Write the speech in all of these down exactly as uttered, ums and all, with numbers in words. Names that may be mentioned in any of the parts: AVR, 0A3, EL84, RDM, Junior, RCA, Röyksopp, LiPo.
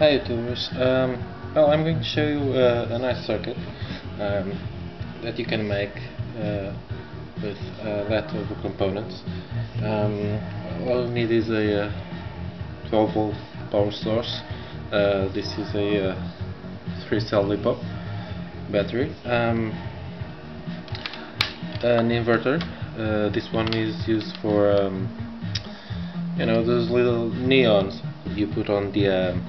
Hi YouTubers, um, well, I'm going to show you uh, a nice circuit um, that you can make uh, with uh, leftover components. Um, all you need is a uh, twelve volt power source. Uh, this is a uh, three cell LiPo battery, um, an inverter. Uh, this one is used for um, you know, those little neons you put on the um,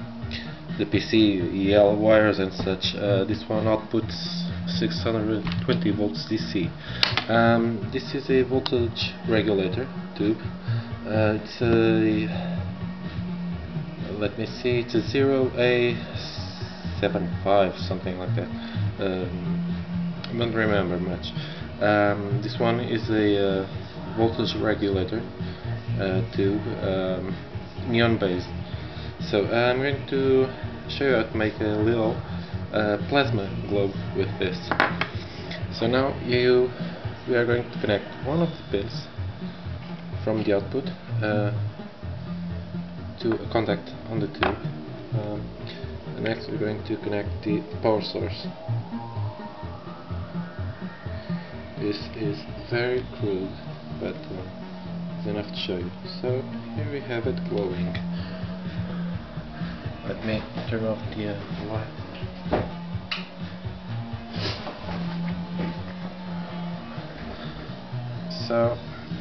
the P C, E L wires and such. Uh, this one outputs six hundred twenty volts D C. Um, this is a voltage regulator tube. Uh, it's a, let me see, it's a zero A seven five, something like that. Um, I don't remember much. Um, this one is a uh, voltage regulator uh, tube, um, neon based. So uh, I'm going to show you how to make a little uh, plasma globe with this. So now you, we are going to connect one of the pins from the output uh, to a contact on the tube. Um, and next we're going to connect the power source. This is very crude, but uh, it's enough to show you. So here we have it glowing. Let me turn off the uh, light. So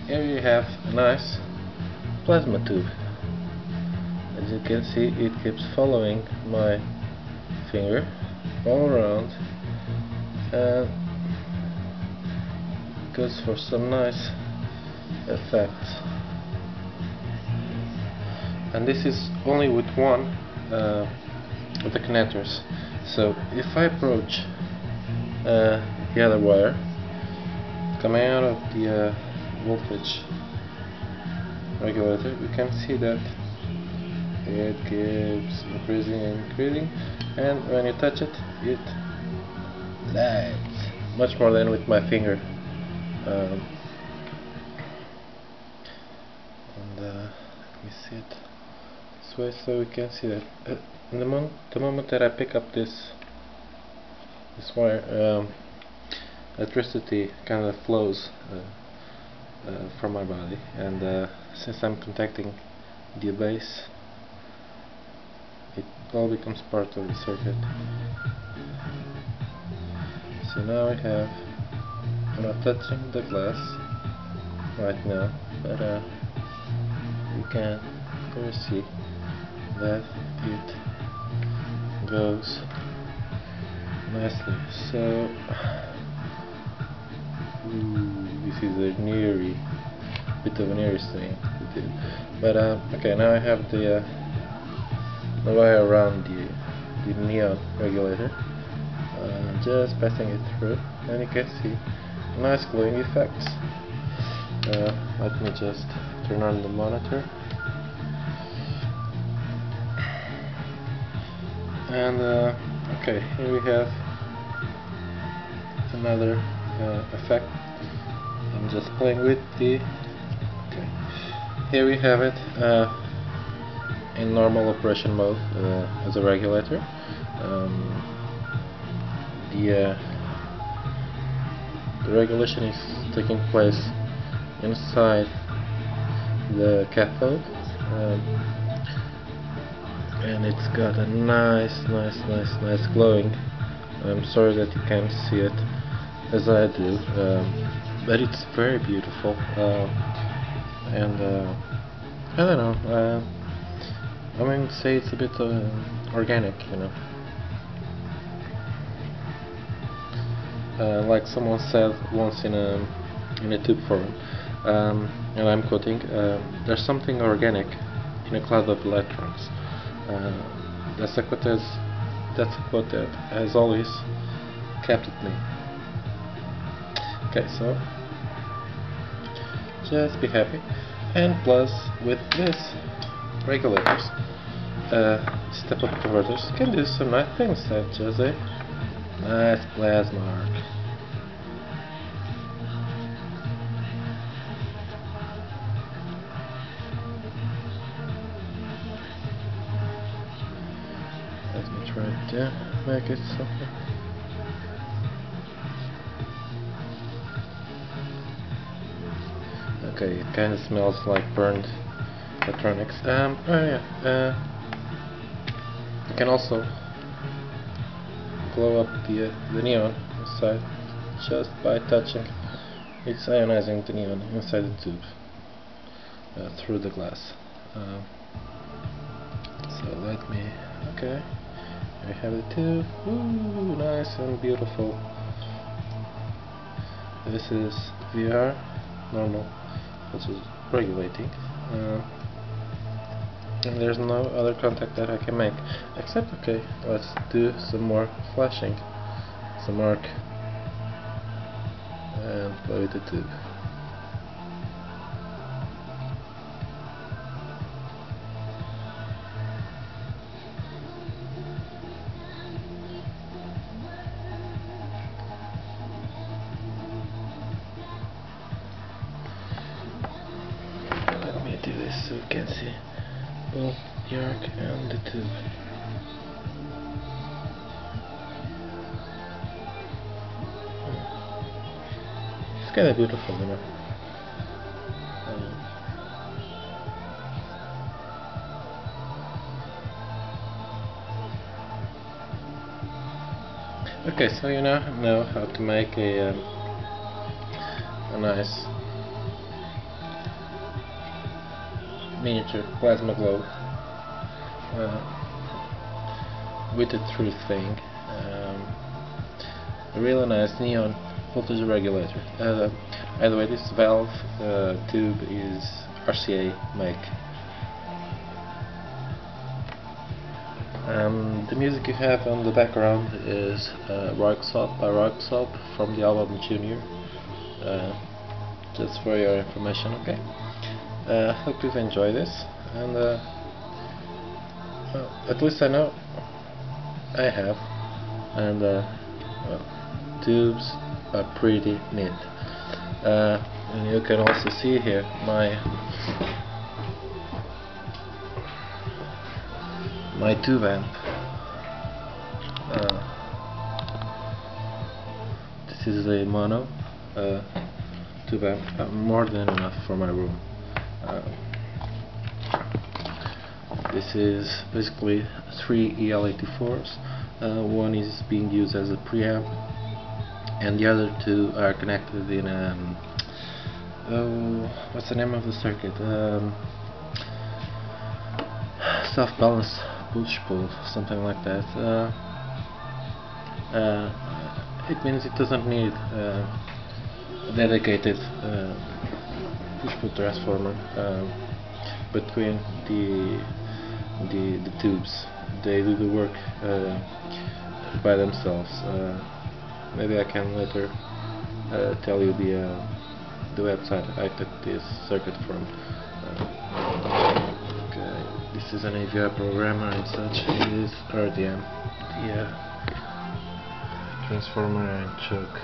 here you have a nice plasma tube. As you can see, it keeps following my finger all around and goes for some nice effect. And this is only with one Uh, with the connectors. So if I approach uh, the other wire coming out of the uh, voltage regulator, you can see that it keeps increasing and increasing, and when you touch it, it lights much more than with my finger. Um, and uh, let me see it this way so we can see that. Uh, in the, moment, the moment that I pick up this this wire, um, electricity kind of flows uh, uh, from my body, and uh, since I'm contacting the base, it all becomes part of the circuit. So now we have, I'm not touching the glass right now, but uh, you can clearly see that it goes nicely. So ooh, this is a eerie bit of an eerie thing, but uh, okay, now I have the uh, the wire around the the neon regulator, uh, just passing it through, and you can see nice glowing effects. Uh, let me just turn on the monitor. And uh, okay, here we have another uh, effect. I'm just playing with the. Okay, here we have it uh, in normal operation mode uh, as a regulator. Um, the uh, the regulation is taking place inside the cathode. Um, And it's got a nice, nice, nice, nice glowing. I'm sorry that you can't see it as I do, um, but it's very beautiful. Uh, and uh, I don't know. Uh, I'm going to say it's a bit uh, organic, you know. Uh, like someone said once in a in a tube forum, um, and I'm quoting: uh, "There's something organic in a cloud of electrons." Uh, that's a quote that has always kept with me. Okay, so just be happy. And plus, with this, regulators, uh, step up converters can do some nice things, such as a nice plasma arc. Let me try to make it something. Okay, it kind of smells like burned electronics. Um, oh yeah, uh, you can also blow up the, uh, the neon inside just by touching. It's ionizing the neon inside the tube uh, through the glass. Uh, so let me. Okay, we have the tube. Ooh, nice and beautiful. This is V R, normal, which is regulating. Uh, and there's no other contact that I can make. Except, okay, let's do some more flashing, some arc, and play with the tube. So you can see both the arc and the tube. It's kind of beautiful, you know. Okay, so you now know how to make a um, a nice miniature plasma globe uh, with a true thing, um, a really nice neon voltage regulator. Uh, by the way, this valve uh, tube is R C A make. Um, the music you have on the background is uh, Röyksopp by Röyksopp from the album Junior. Uh, just for your information, okay? I uh, hope you've enjoyed this, and uh, well, at least I know I have, and uh, well, tubes are pretty neat. Uh, and you can also see here my my tube amp. Uh, this is a mono uh, tube amp, uh, more than enough for my room. Uh, this is basically three E L eighty-fours. Uh, one is being used as a preamp, and the other two are connected in a. Um, oh, what's the name of the circuit? Um, Self balance push pull, something like that. Uh, uh, it means it doesn't need uh, a dedicated. Uh, push-pull transformer um, between the, the the tubes. They do the work uh, by themselves. Uh, maybe I can later uh, tell you the uh, the website I took this circuit from. Uh, okay, this is an A V R programmer and such. It is R D M, yeah, transformer and choke.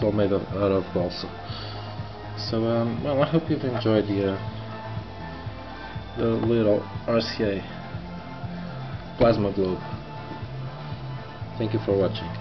All made of, out of balsa. So, um, well, I hope you've enjoyed the uh, the little R C A plasma globe. Thank you for watching.